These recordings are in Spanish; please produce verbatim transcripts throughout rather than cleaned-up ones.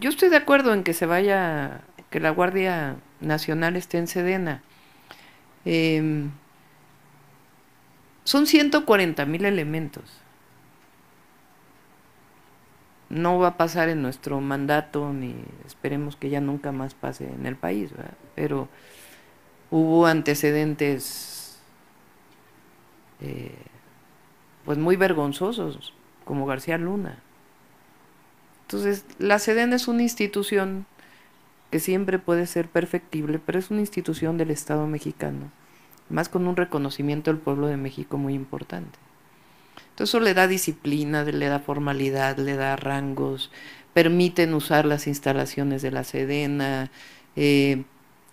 Yo estoy de acuerdo en que se vaya, que la Guardia Nacional esté en Sedena. Eh, son ciento cuarenta mil elementos. No va a pasar en nuestro mandato, ni esperemos que ya nunca más pase en el país, ¿verdad? Pero hubo antecedentes eh, pues muy vergonzosos, como García Luna. Entonces, la Sedena es una institución que siempre puede ser perfectible, pero es una institución del Estado mexicano, más con un reconocimiento del pueblo de México muy importante. Entonces, eso le da disciplina, le da formalidad, le da rangos, permiten usar las instalaciones de la Sedena, eh,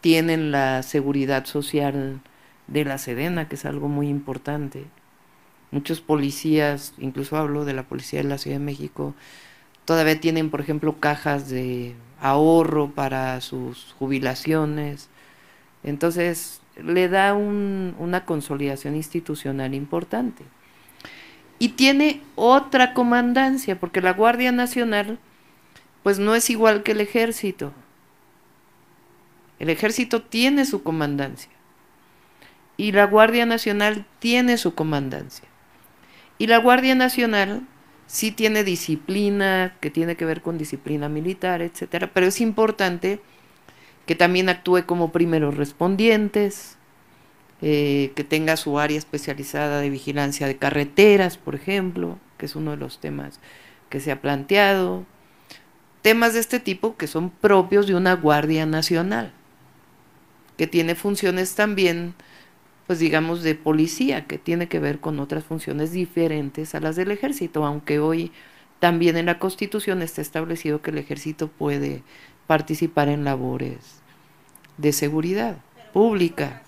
tienen la seguridad social de la Sedena, que es algo muy importante. Muchos policías, incluso hablo de la policía de la Ciudad de México, todavía tienen, por ejemplo, cajas de ahorro para sus jubilaciones. Entonces, le da un, una consolidación institucional importante. Y tiene otra comandancia, porque la Guardia Nacional, pues no es igual que el Ejército. El Ejército tiene su comandancia. Y la Guardia Nacional tiene su comandancia. Y la Guardia Nacional sí tiene disciplina, que tiene que ver con disciplina militar, etcétera, pero es importante que también actúe como primeros respondientes, eh, que tenga su área especializada de vigilancia de carreteras, por ejemplo, que es uno de los temas que se ha planteado. Temas de este tipo que son propios de una Guardia Nacional, que tiene funciones también, pues digamos, de policía, que tiene que ver con otras funciones diferentes a las del Ejército, aunque hoy también en la Constitución está establecido que el Ejército puede participar en labores de seguridad pública.